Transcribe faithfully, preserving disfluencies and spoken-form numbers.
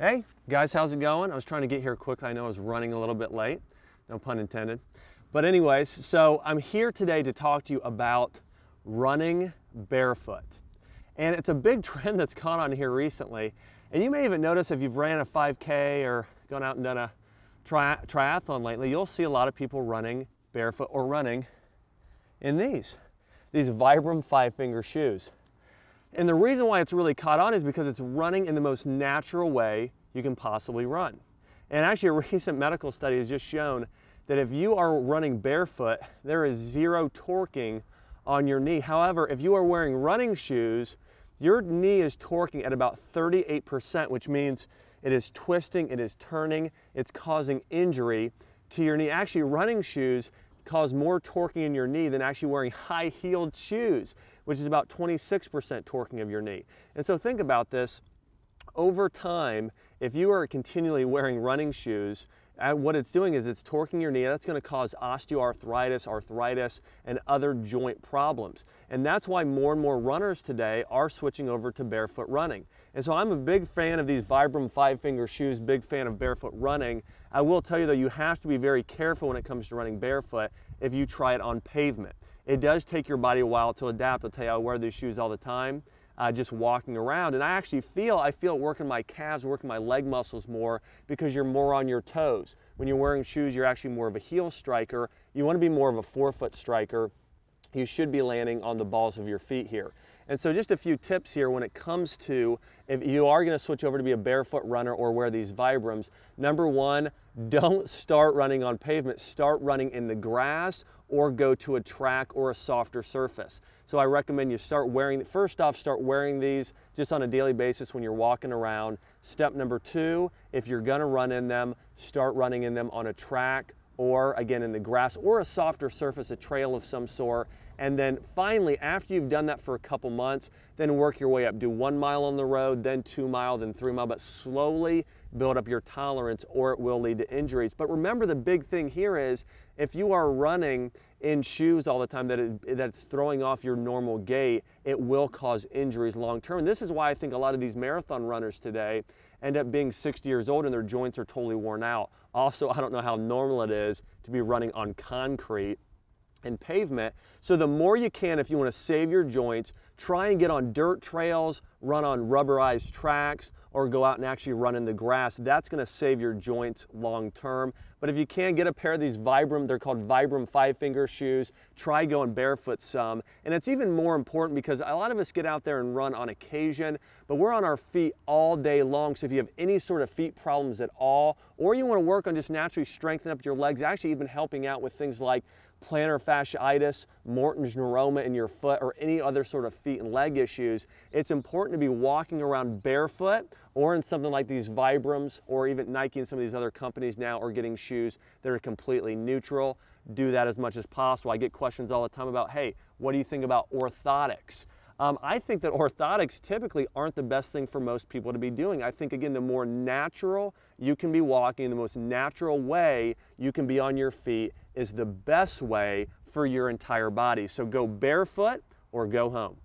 Hey guys, how's it going? I was trying to get here quick. I know I was running a little bit late, no pun intended. But anyways, so I'm here today to talk to you about running barefoot. And it's a big trend that's gone on here recently. And you may even notice if you've ran a five K or gone out and done a tri triathlon lately, you'll see a lot of people running barefoot or running in these, these Vibram Five Finger shoes. And the reason why it's really caught on is because it's running in the most natural way you can possibly run. And actually a recent medical study has just shown that if you are running barefoot, there is zero torquing on your knee. However, if you are wearing running shoes, your knee is torquing at about thirty-eight percent, which means it is twisting, it is turning, it's causing injury to your knee. Actually, running shoes cause more torquing in your knee than actually wearing high-heeled shoes, which is about twenty-six percent torquing of your knee. And so think about this. Over time, if you are continually wearing running shoes, what it's doing is it's torquing your knee. That's going to cause osteoarthritis, arthritis, and other joint problems. And that's why more and more runners today are switching over to barefoot running. And so I'm a big fan of these Vibram Five Finger shoes, big fan of barefoot running. I will tell you though, you have to be very careful when it comes to running barefoot if you try it on pavement. It does take your body a while to adapt. I'll tell you, I wear these shoes all the time. Uh, just walking around, and I actually feel, I feel it working my calves, working my leg muscles more because you're more on your toes. When you're wearing shoes, you're actually more of a heel striker. You want to be more of a forefoot striker. You should be landing on the balls of your feet here. And so just a few tips here when it comes to if you are going to switch over to be a barefoot runner or wear these Vibrams. Number one, don't start running on pavement. Start running in the grass or go to a track or a softer surface. So I recommend you start wearing, first off, start wearing these just on a daily basis when you're walking around. Step number two, if you're gonna run in them, start running in them on a track or again in the grass or a softer surface, a trail of some sort. And then finally, after you've done that for a couple months, then work your way up. Do one mile on the road, then two mile, then three mile, but slowly build up your tolerance or it will lead to injuries. But remember the big thing here is if you are running in shoes all the time that it, that's throwing off your normal gait, it will cause injuries long term. And this is why I think a lot of these marathon runners today end up being sixty years old and their joints are totally worn out. Also, I don't know how normal it is to be running on concrete and pavement. So the more you can, if you want to save your joints, try and get on dirt trails, run on rubberized tracks, or go out and actually run in the grass. That's going to save your joints long term. But if you can, get a pair of these Vibram, they're called Vibram Five Finger shoes. Try going barefoot some. And it's even more important because a lot of us get out there and run on occasion, but we're on our feet all day long. So if you have any sort of feet problems at all, or you want to work on just naturally strengthening up your legs, actually even helping out with things like plantar fasciitis, Morton's neuroma in your foot, or any other sort of feet and leg issues, it's important to be walking around barefoot or in something like these Vibrams or even Nike and some of these other companies now are getting shoes that are completely neutral. Do that as much as possible. I get questions all the time about, hey, what do you think about orthotics? Um, I think that orthotics typically aren't the best thing for most people to be doing. I think, again, the more natural you can be walking, the most natural way you can be on your feet is the best way for your entire body. So go barefoot or go home.